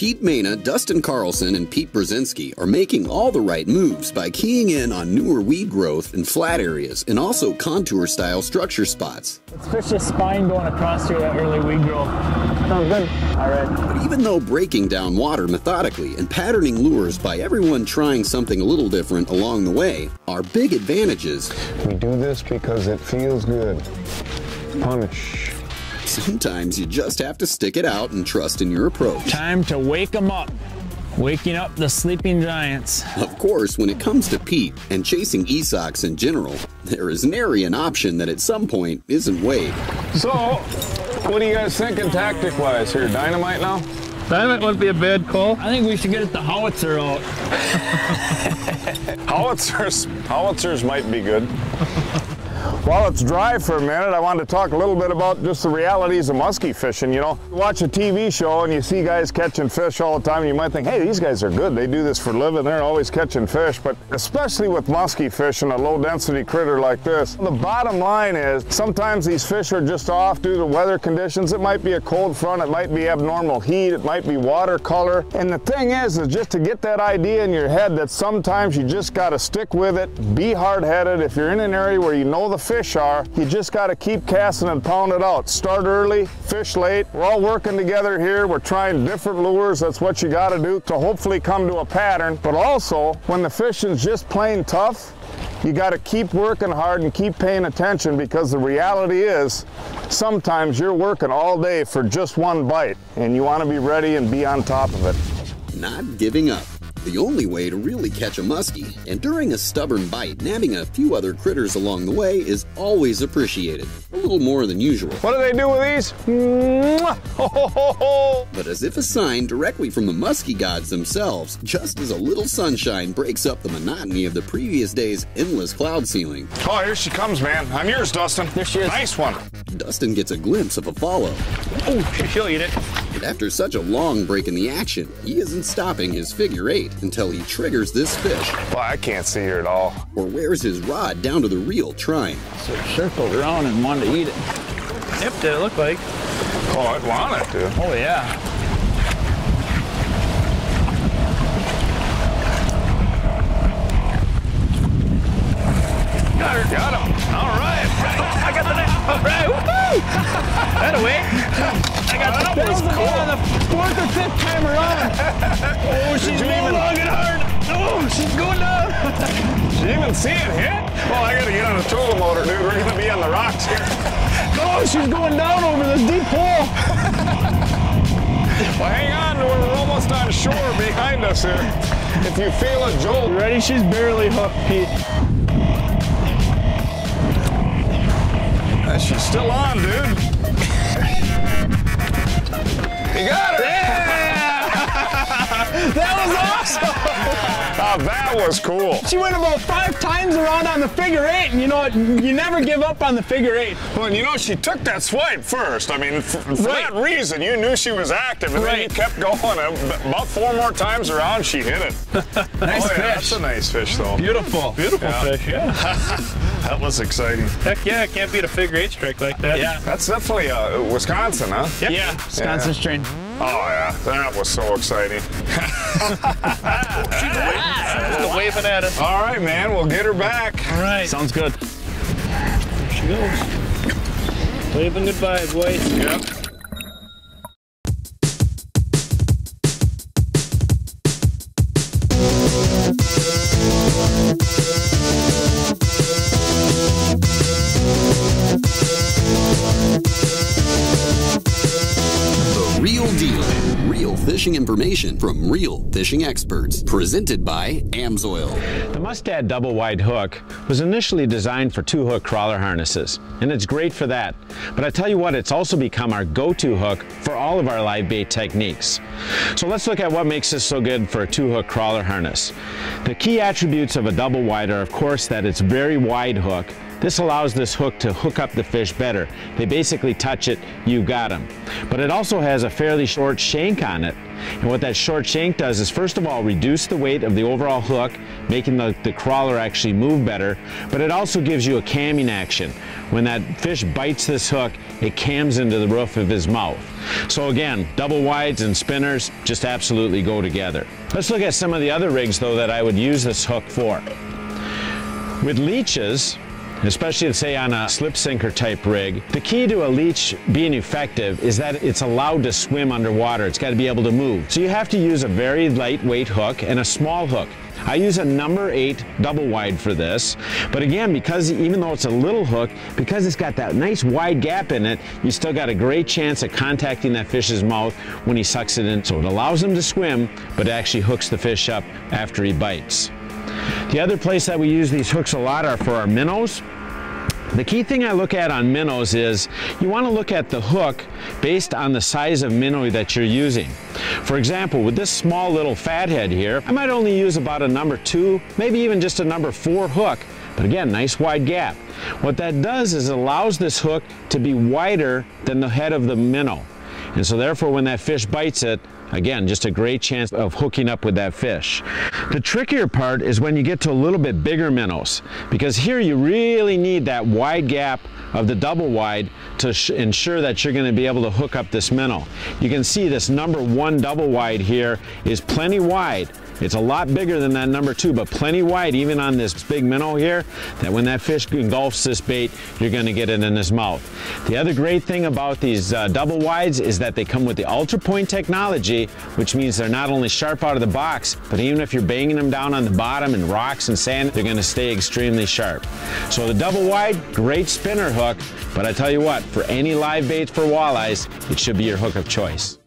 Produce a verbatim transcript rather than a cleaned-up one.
Pete Maina, Dustin Carlson, and Pete Brezinski are making all the right moves by keying in on newer weed growth in flat areas and also contour-style structure spots. Let's fish this spine going across here, that early weed growth. Sounds good. All right. But even though breaking down water methodically and patterning lures by everyone trying something a little different along the way are big advantages. We do this because it feels good. Punish. Sometimes you just have to stick it out and trust in your approach. Time to wake them up. Waking up the sleeping giants. Of course, when it comes to Pete and chasing E SOX in general, there is nary an option that at some point isn't weighed. So, what are you guys thinking tactic-wise here? Dynamite now? Dynamite wouldn't be a bad call. I think we should get the howitzer out. howitzers, howitzers might be good. While it's dry for a minute, I wanted to talk a little bit about just the realities of musky fishing, you know. You watch a T V show and you see guys catching fish all the time, and you might think, hey, these guys are good. They do this for a living. They're always catching fish. But especially with musky fishing, a low-density critter like this, the bottom line is sometimes these fish are just off due to weather conditions. It might be a cold front. It might be abnormal heat. It might be water color. And the thing is, is just to get that idea in your head that sometimes you just got to stick with it, be hard-headed. If you're in an area where you know the fish are, you just got to keep casting and pound it out. Start early, fish late. We're all working together here. We're trying different lures. That's what you got to do to hopefully come to a pattern. But also, when the fishing's just plain tough, you got to keep working hard and keep paying attention, because the reality is sometimes you're working all day for just one bite, and you want to be ready and be on top of it. Not giving up. The only way to really catch a muskie, and during a stubborn bite, nabbing a few other critters along the way is always appreciated, a little more than usual. What do they do with these? But as if a sign directly from the muskie gods themselves, just as a little sunshine breaks up the monotony of the previous day's endless cloud ceiling. Oh, here she comes, man. I'm yours, Dustin. There she is. Nice one. Dustin gets a glimpse of a follow. Oh, she'll eat it. And after such a long break in the action, he isn't stopping his figure eight until he triggers this fish. Well, I can't see her at all. Or wears his rod down to the reel trying. So it circled around and wanted to eat it. Yep, did it look like. Oh, it wanted to. Oh, yeah. Got her. Got him. All right. Oh, I got the next one. All right. Woo-hoo. That away. I got oh, the bells cool. On the fourth or fifth time around. Oh, she's no even... long and hard. Oh, she's going down. Did you even see it hit? Well, I got to get on the trolling motor, dude. We're going to be on the rocks here. Oh, she's going down over this deep hole. Well, hang on. We're almost on shore behind us here. If you feel a jolt. You ready? She's barely hooked, Pete. Uh, she's still on, dude. You got her! Yeah! That was awesome! Uh, that was cool. She went about five times around on the figure eight, and you know, you never give up on the figure eight. Well, and you know, she took that swipe first. I mean, for, for right. that reason, you knew she was active, and right. then you kept going. About four more times around, she hit it. Nice oh, fish. Yeah, that's a nice fish, though. Beautiful. Beautiful yeah. fish, yeah. That was exciting. Heck yeah, it can't beat a figure eight strike like that. Yeah. That's definitely uh, Wisconsin, huh? Yep. Yeah, Wisconsin's yeah. train. Oh yeah, that was so exciting. She's waving. waving at us. All right, man, we'll get her back. All right. Sounds good. There she goes. Waving goodbye, boys. Yep. Fishing information from real fishing experts, presented by Amsoil. The Mustad double wide hook was initially designed for two hook crawler harnesses, and it's great for that. But I tell you what, it's also become our go-to hook for all of our live bait techniques. So let's look at what makes this so good for a two hook crawler harness. The key attributes of a double wide are, of course, that it's very wide hook. This allows this hook to hook up the fish better. They basically touch it, you got them. But it also has a fairly short shank on it. And what that short shank does is, first of all, reduce the weight of the overall hook, making the, the crawler actually move better, but it also gives you a camming action. When that fish bites this hook, it cams into the roof of his mouth. So again, double wides and spinners just absolutely go together. Let's look at some of the other rigs, though, that I would use this hook for. With leeches, especially say on a slip sinker type rig, the key to a leech being effective is that it's allowed to swim underwater. It's got to be able to move. So you have to use a very lightweight hook and a small hook. I use a number eight double wide for this, but again, because even though it's a little hook, because it's got that nice wide gap in it, you still got a great chance of contacting that fish's mouth when he sucks it in. So it allows him to swim, but it actually hooks the fish up after he bites. The other place that we use these hooks a lot are for our minnows. The key thing I look at on minnows is you want to look at the hook based on the size of minnow that you're using. For example, with this small little fathead here, I might only use about a number two, maybe even just a number four hook, but again, nice wide gap. What that does is it allows this hook to be wider than the head of the minnow. And so therefore, when that fish bites it, again, just a great chance of hooking up with that fish. The trickier part is when you get to a little bit bigger minnows, because here you really need that wide gap of the double wide to ensure that you're going to be able to hook up this minnow. You can see this number one double wide here is plenty wide. It's a lot bigger than that number two, but plenty wide even on this big minnow here, that when that fish engulfs this bait, you're going to get it in his mouth. The other great thing about these uh, double wides is that they come with the ultra point technology, which means they're not only sharp out of the box, but even if you're banging them down on the bottom in rocks and sand, they're going to stay extremely sharp. So the double wide, great spinner hook, but I tell you what, for any live baits for walleyes, it should be your hook of choice.